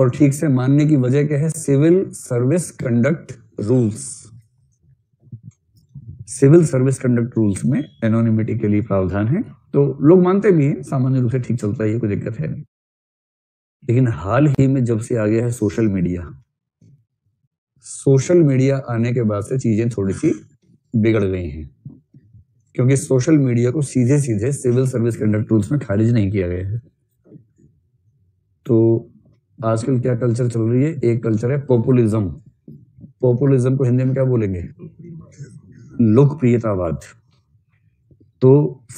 और ठीक से मानने की वजह क्या है? Civil service conduct rules. Civil service conduct rules में एनोनिमिटी के लिए प्रावधान है, तो लोग मानते भी हैं, सामान्य रूप से ठीक चलता है, ये कोई दिक्कत है नहीं। लेकिन हाल ही में जब से आ गया है सोशल मीडिया, सोशल मीडिया आने के बाद से चीजें थोड़ी सी बिगड़ गई हैं, क्योंकि सोशल मीडिया को सीधे सीधे सिविल सर्विस कंडक्ट रूल्स में खारिज नहीं किया गया है। तो आजकल क्या कल्चर चल रही है? एक कल्चर है पॉपुलिज्म। पॉपुलिज्म को हिंदी में क्या बोलेंगे? लोकप्रियतावाद। तो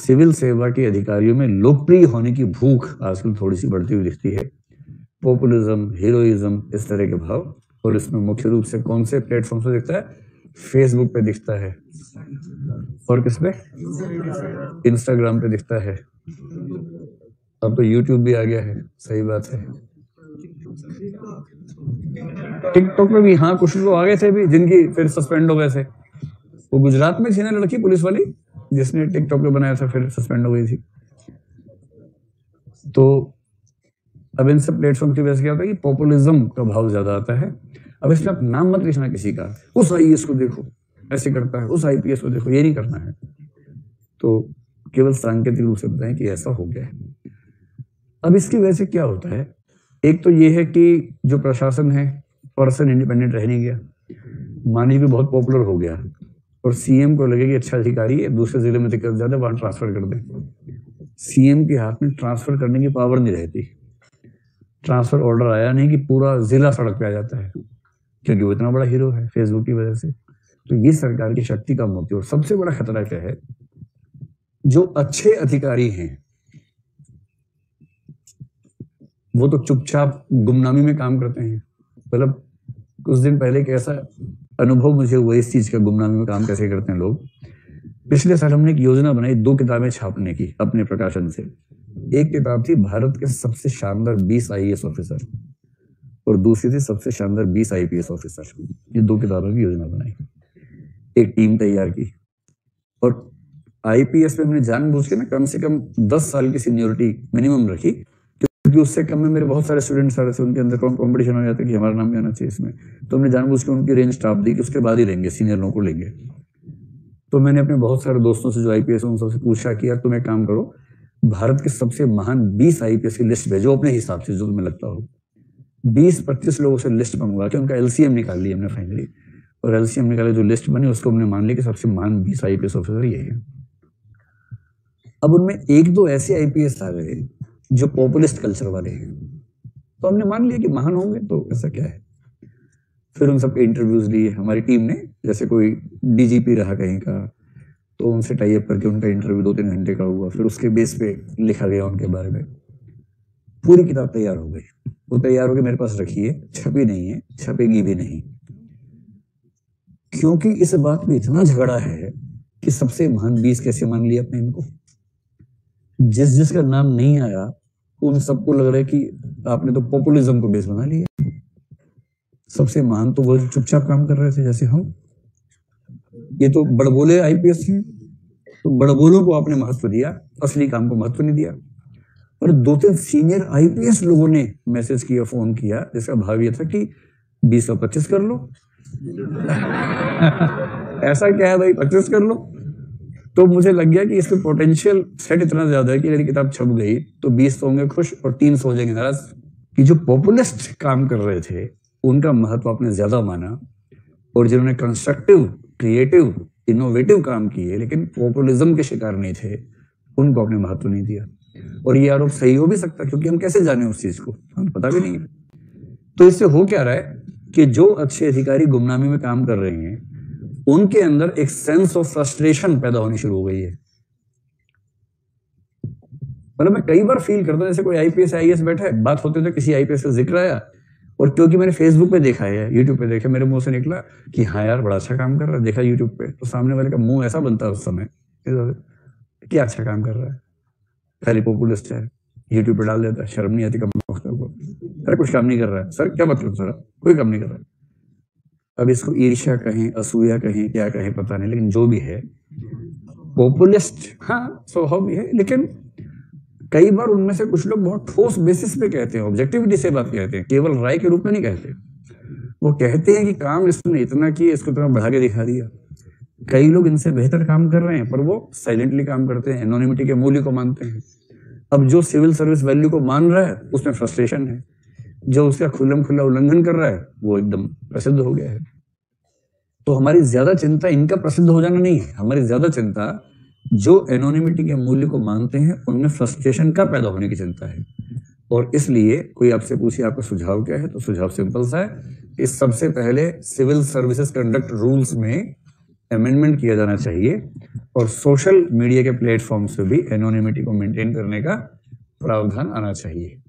सिविल सेवा के अधिकारियों में लोकप्रिय होने की भूख आजकल थोड़ी सी बढ़ती हुई दिखती है। पॉपुलिज्म, हीरोइज्म, इस तरह के भाव। और इसमें मुख्य रूप से कौन से प्लेटफॉर्म से दिखता है? फेसबुक पे दिखता है, और किस पे? इंस्टाग्राम पे दिखता है, अब तो यूट्यूब भी आ गया है, सही बात है। टिकटॉक में भी हाँ कुछ लोग आ गए थे भी, जिनकी फिर सस्पेंड हो गए थे। वो गुजरात में थी ना लड़की पुलिस वाली, जिसने टिकटॉक पे बनाया था, फिर सस्पेंड हो गई थी। तो अब इन सब प्लेटफॉर्म की वजह से क्या होता है कि पॉपुलिज्म का भाव ज्यादा आता है। अब इसमें आप नाम मत लिखना किसी का, उस आईएएस को देखो ऐसे करता है, उस आईपीएस को देखो, ये नहीं करना है। तो केवल सांकेतिक रूप से बताएं कि ऐसा हो गया है। अब इसकी वजह से क्या होता है? एक तो ये है कि जो प्रशासन है पर्सन इंडिपेंडेंट रह नहीं गया, माननीय भी बहुत पॉपुलर हो गया, और सीएम को लगे कि अच्छा अधिकारी है, दूसरे जिले में दिक्कत ज्यादा, वहां ट्रांसफर कर दें। सीएम के हाथ में ट्रांसफर करने की पावर नहीं रहती। ट्रांसफर ऑर्डर आया नहीं कि पूरा जिला सड़क पे आ जाता है, क्योंकि वो इतना बड़ा हीरो है फेसबुक की वजह से। तो ये सरकार की शक्ति कम होती है। और सबसे बड़ा खतरा क्या है? जो अच्छे अधिकारी हैं वो तो चुपचाप गुमनामी में काम करते हैं। मतलब कुछ दिन पहले कैसा अनुभव मुझे हुआ इस चीज का, गुमनामी में काम कैसे करते हैं लोग। पिछले साल हमने एक योजना बनाई 2 किताबें छापने की अपने प्रकाशन से। एक किताब थी भारत के सबसे शानदार 20 IAS ऑफिसर, और दूसरी थी सबसे शानदार 20 IPS ऑफिसर। ये 2 किताबों की योजना बनाई, एक टीम तैयार की। और IPS में हमने जानबूझ के ना कम से कम 10 साल की सीनियोरिटी मिनिमम रखी, क्योंकि उससे कम में मेरे बहुत सारे स्टूडेंट्स आ रहे थे, उनके अंदर कॉम्पिटिशन हो जाता कि हमारा नाम भी आना चाहिए इसमें। तो हमने जानबूझ के उनकी रेंज टाप दी कि उसके बाद ही लेंगे, सीनियर लोगों को लेंगे। तो मैंने अपने बहुत सारे दोस्तों से जो IPS हैं उन सबसे पूछा कि यार तुम एक काम करो, भारत के सबसे महान 20 IPS की लिस्ट भेजो अपने हिसाब से, जो तुम्हें लगता हो। 20-25 लोगों से लिस्ट मंगवा के उनका LCM निकाल लिया हमने फाइनली, और LCM निकाले जो लिस्ट बनी उसको हमने मान लिया कि सबसे महान 20 IPS ऑफिसर ये है। अब उनमें 1-2 ऐसे IPS आ गए जो पॉपुलिस्ट कल्चर वाले हैं, तो हमने मान लिया कि महान होंगे, तो ऐसा क्या है। फिर उन सबके इंटरव्यूज लिए हमारी टीम ने, जैसे कोई DGP रहा कहीं का, तो उनसे टाई अप करके उनका इंटरव्यू 2-3 घंटे का हुआ, फिर उसके बेस पे लिखा गया उनके बारे में। पूरी किताब तैयार हो गई, वो तैयार होकर मेरे पास रखी है, छपी नहीं है, छपेगी भी नहीं, क्योंकि इस बात में इतना झगड़ा है कि सबसे महान 20 कैसे मान लिया अपने इनको। जिस जिसका नाम नहीं आया उन सबको लग रहा है कि आपने तो पॉपुलिज्म को बेस बना लिया। सबसे महान तो वो चुपचाप काम कर रहे थे जैसे हम, ये तो बड़बोले IPS हैं, तो बड़बोलों को आपने महत्व दिया, असली काम को महत्व नहीं दिया। और 2-3 सीनियर IPS लोगों ने मैसेज किया, फोन किया, जिसका भाव ये था कि 20 और 25 कर लो। ऐसा क्या है भाई, 25 कर लो। तो मुझे लग गया कि इसमें पोटेंशियल सेट इतना ज्यादा है कि अगर किताब छप गई तो 20 होंगे खुश और 300 हो जाएंगे नाराज। कि जो पॉपुलिस्ट काम कर रहे थे उनका महत्व आपने ज्यादा माना, और जिन्होंने कंस्ट्रक्टिव, क्रिएटिव, इनोवेटिव काम किए लेकिन पॉपुलिज्म के शिकार नहीं थे, उनको आपने महत्व नहीं दिया। और ये आरोप सही हो भी सकता, क्योंकि हम कैसे जाने उस चीज को, हमें पता भी नहीं है। तो इससे हो क्या रहा है कि जो अच्छे अधिकारी गुमनामी में काम कर रहे हैं उनके अंदर एक सेंस ऑफ फ्रस्ट्रेशन पैदा होनी शुरू हो गई है। मतलब मैं कई बार फील करता हूँ, जैसे कोई IPS IAS बैठा है, बात होते थे, किसी IPS का जिक्र आया, और क्योंकि मैंने फेसबुक पे देखा है, यूट्यूब पे देखा, मेरे मुंह से निकला कि हाँ यार बड़ा अच्छा काम कर रहा है, देखा यूट्यूब पे, तो सामने वाले का मुंह ऐसा बनता है उस समय, क्या अच्छा काम कर रहा है, खाली पॉपुलिस्ट है, यूट्यूब पे डाल देता है, शर्म नहीं आती कम को, सर कुछ काम नहीं कर रहा है, सर क्या मतलब, सर कोई काम नहीं कर रहा है। अब इसको ईर्ष्या कहें, असूया कहें, क्या कहें पता नहीं, लेकिन जो भी है पॉपुलिस्ट हाँ स्वभाव भी है, लेकिन कई बार उनमें से कुछ लोग बहुत ठोस बेसिस पे कहते हैं, ऑब्जेक्टिविटी से बात कहते हैं, केवल राय के रूप में नहीं कहते। वो कहते हैं कि काम इसने इतना किया, इसको इतना बढ़ा के दिखा दिया। कई लोग इनसे बेहतर काम कर रहे हैं पर वो साइलेंटली काम करते हैं, एनोनिमिटी के मूल्य को मानते हैं। अब जो सिविल सर्विस वैल्यू को मान रहा है उसमें फ्रस्ट्रेशन है, जो उसका खुल्लम खुल्ला उल्लंघन कर रहा है वो एकदम प्रसिद्ध हो गया है। तो हमारी ज्यादा चिंता इनका प्रसिद्ध हो जाना नहीं है, हमारी ज्यादा चिंता जो एनोनिमिटी के मूल्य को मानते हैं उनमें फ्रस्ट्रेशन का पैदा होने की चिंता है। और इसलिए कोई आपसे पूछे आपका सुझाव क्या है, तो सुझाव सिंपल सा है, इस सबसे पहले सिविल सर्विसेज कंडक्ट रूल्स में अमेंडमेंट किया जाना चाहिए और सोशल मीडिया के प्लेटफॉर्म्स पे भी एनोनिमिटी को मेंटेन करने का प्रावधान आना चाहिए।